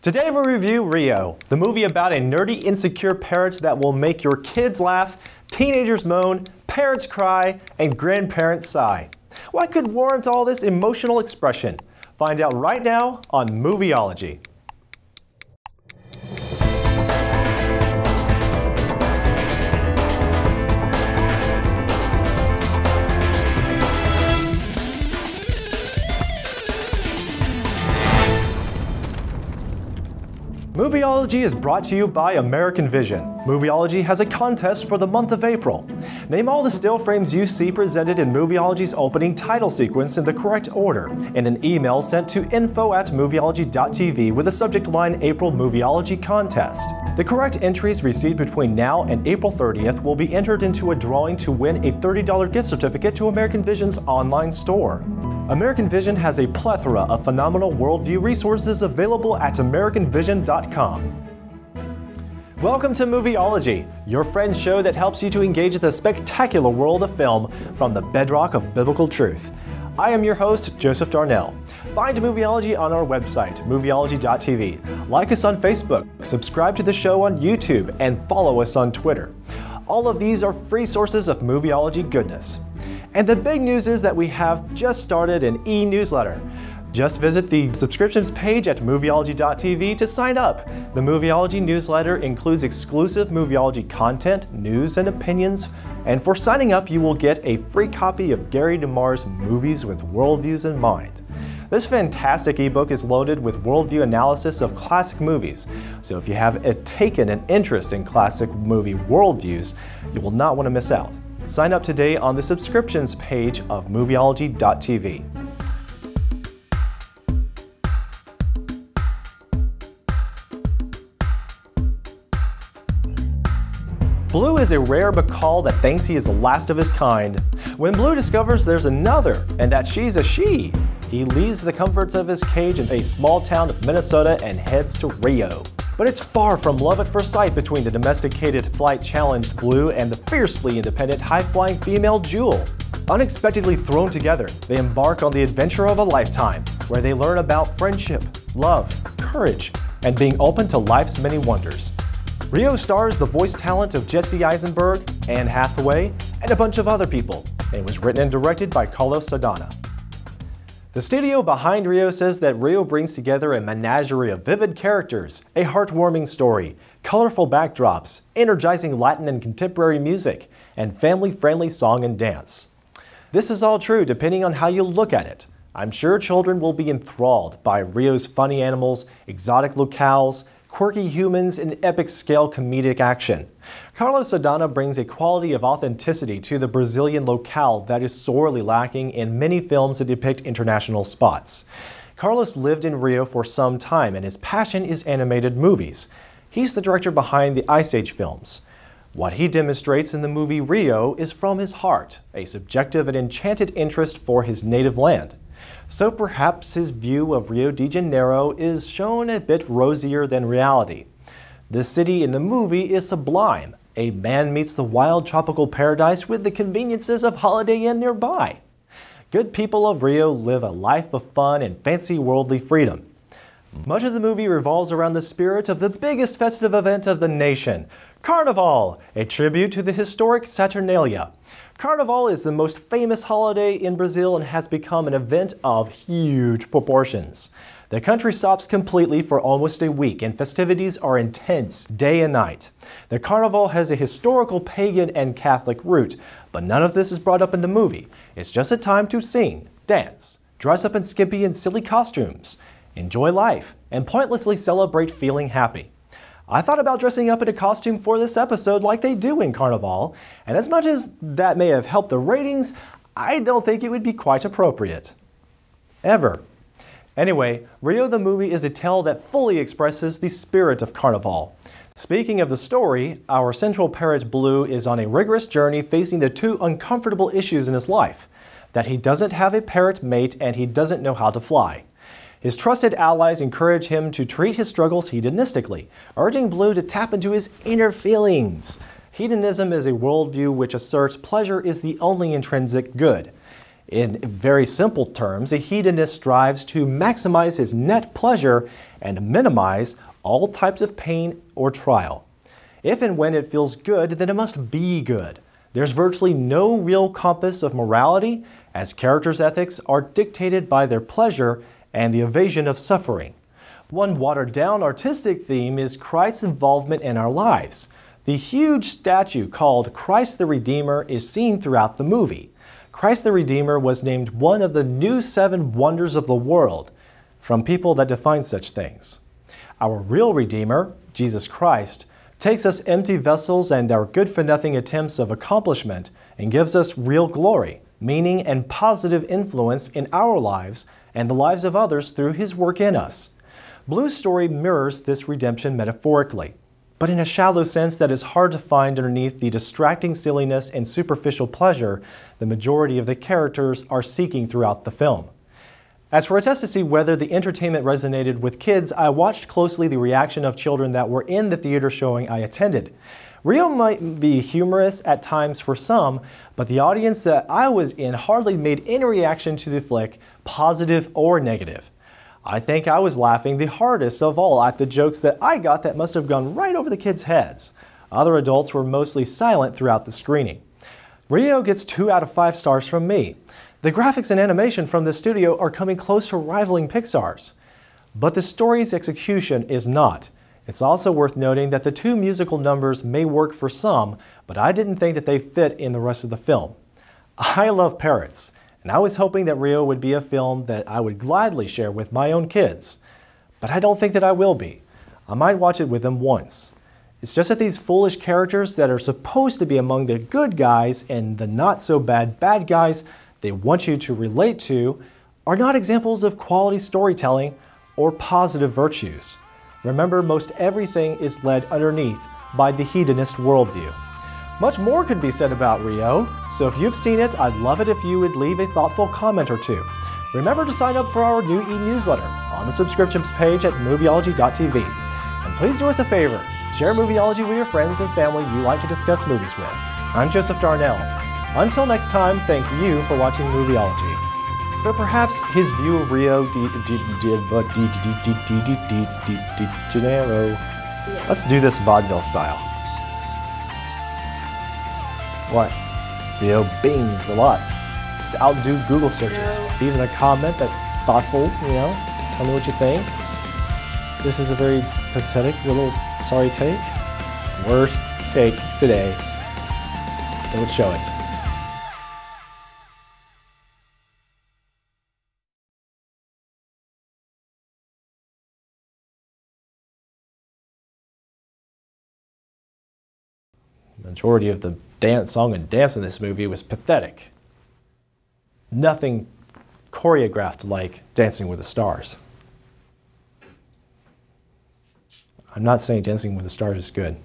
Today we review Rio, the movie about a nerdy, insecure parent that will make your kids laugh, teenagers moan, parents cry, and grandparents sigh. What could warrant all this emotional expression? Find out right now on Movieology. Movieology is brought to you by American Vision. Movieology has a contest for the month of April. Name all the still frames you see presented in Movieology's opening title sequence in the correct order in an email sent to info@Movieology.tv with the subject line April Movieology Contest. The correct entries received between now and April 30th will be entered into a drawing to win a $30 gift certificate to American Vision's online store. American Vision has a plethora of phenomenal worldview resources available at AmericanVision.com. Welcome to Movieology, your friend's show that helps you to engage in the spectacular world of film from the bedrock of biblical truth. I am your host, Joseph Darnell. Find Movieology on our website, Movieology.tv. Like us on Facebook, subscribe to the show on YouTube, and follow us on Twitter. All of these are free sources of Movieology goodness. And the big news is that we have just started an e-newsletter. Just visit the subscriptions page at Movieology.tv to sign up. The Movieology newsletter includes exclusive Movieology content, news, and opinions. And for signing up, you will get a free copy of Gary DeMar's Movies with Worldviews in Mind. This fantastic ebook is loaded with worldview analysis of classic movies, so if you have taken an interest in classic movie worldviews, you will not want to miss out. Sign up today on the subscriptions page of Movieology.tv. Blu is a rare Bacal that thinks he is the last of his kind. When Blu discovers there's another and that she's a she, he leaves the comforts of his cage in a small town of Minnesota and heads to Rio. But it's far from love at first sight between the domesticated, flight-challenged Blu and the fiercely independent, high-flying female Jewel. Unexpectedly thrown together, they embark on the adventure of a lifetime, where they learn about friendship, love, courage, and being open to life's many wonders. Rio stars the voice talent of Jesse Eisenberg, Anne Hathaway, and a bunch of other people, and was written and directed by Carlos Saldanha. The studio behind Rio says that Rio brings together a menagerie of vivid characters, a heartwarming story, colorful backdrops, energizing Latin and contemporary music, and family-friendly song and dance. This is all true depending on how you look at it. I'm sure children will be enthralled by Rio's funny animals, exotic locales, quirky humans, and epic-scale comedic action. Carlos Saldanha brings a quality of authenticity to the Brazilian locale that is sorely lacking in many films that depict international spots. Carlos lived in Rio for some time, and his passion is animated movies. He's the director behind the Ice Age films. What he demonstrates in the movie Rio is from his heart, a subjective and enchanted interest for his native land. So perhaps his view of Rio de Janeiro is shown a bit rosier than reality. The city in the movie is sublime. A man meets the wild tropical paradise with the conveniences of Holiday Inn nearby. Good people of Rio live a life of fun and fancy worldly freedom. Much of the movie revolves around the spirit of the biggest festive event of the nation, Carnival, a tribute to the historic Saturnalia. Carnival is the most famous holiday in Brazil and has become an event of huge proportions. The country stops completely for almost a week, and festivities are intense day and night. The Carnival has a historical pagan and Catholic root, but none of this is brought up in the movie. It's just a time to sing, dance, dress up in skimpy and silly costumes, enjoy life, and pointlessly celebrate feeling happy. I thought about dressing up in a costume for this episode like they do in Carnival, and as much as that may have helped the ratings, I don't think it would be quite appropriate. Ever. Anyway, Rio the movie is a tale that fully expresses the spirit of Carnival. Speaking of the story, our central parent Blu is on a rigorous journey facing the two uncomfortable issues in his life, that he doesn't have a parrot mate and he doesn't know how to fly. His trusted allies encourage him to treat his struggles hedonistically, urging Blu to tap into his inner feelings. Hedonism is a worldview which asserts pleasure is the only intrinsic good. In very simple terms, a hedonist strives to maximize his net pleasure and minimize all types of pain or trial. If and when it feels good, then it must be good. There's virtually no real compass of morality, as characters' ethics are dictated by their pleasure and the evasion of suffering. One watered-down artistic theme is Christ's involvement in our lives. The huge statue called Christ the Redeemer is seen throughout the movie. Christ the Redeemer was named one of the new 7 wonders of the world from people that define such things. Our real Redeemer, Jesus Christ, takes us empty vessels and our good-for-nothing attempts of accomplishment and gives us real glory, meaning, and positive influence in our lives and the lives of others through His work in us. Blu's story mirrors this redemption metaphorically, but in a shallow sense that is hard to find underneath the distracting silliness and superficial pleasure the majority of the characters are seeking throughout the film. As for a test to see whether the entertainment resonated with kids, I watched closely the reaction of children that were in the theater showing I attended. Rio might be humorous at times for some, but the audience that I was in hardly made any reaction to the flick, positive or negative. I think I was laughing the hardest of all at the jokes that I got that must have gone right over the kids' heads. Other adults were mostly silent throughout the screening. Rio gets 2 out of 5 stars from me. The graphics and animation from the studio are coming close to rivaling Pixar's. But the story's execution is not. It's also worth noting that the 2 musical numbers may work for some, but I didn't think that they fit in the rest of the film. I love parrots, and I was hoping that Rio would be a film that I would gladly share with my own kids. But I don't think that I will be. I might watch it with them once. It's just that these foolish characters that are supposed to be among the good guys and the not-so-bad bad guys they want you to relate to are not examples of quality storytelling or positive virtues. Remember, most everything is led underneath by the hedonist worldview. Much more could be said about Rio, so if you've seen it, I'd love it if you would leave a thoughtful comment or two. Remember to sign up for our new e-newsletter on the subscriptions page at Movieology.tv. And please do us a favor, share Movieology with your friends and family you like to discuss movies with. I'm Joseph Darnell. Until next time, thank you for watching Movieology. So perhaps his view of Rio de Janeiro. Let's do this vaudeville style. What? Rio beans a lot. To outdo Google searches. Leave in a comment that's thoughtful, you know. Tell me what you think. This is a very pathetic little sorry take. Worst take today. They would show it. Majority of the song and dance in this movie was pathetic. Nothing choreographed like Dancing with the Stars. I'm not saying Dancing with the Stars is good.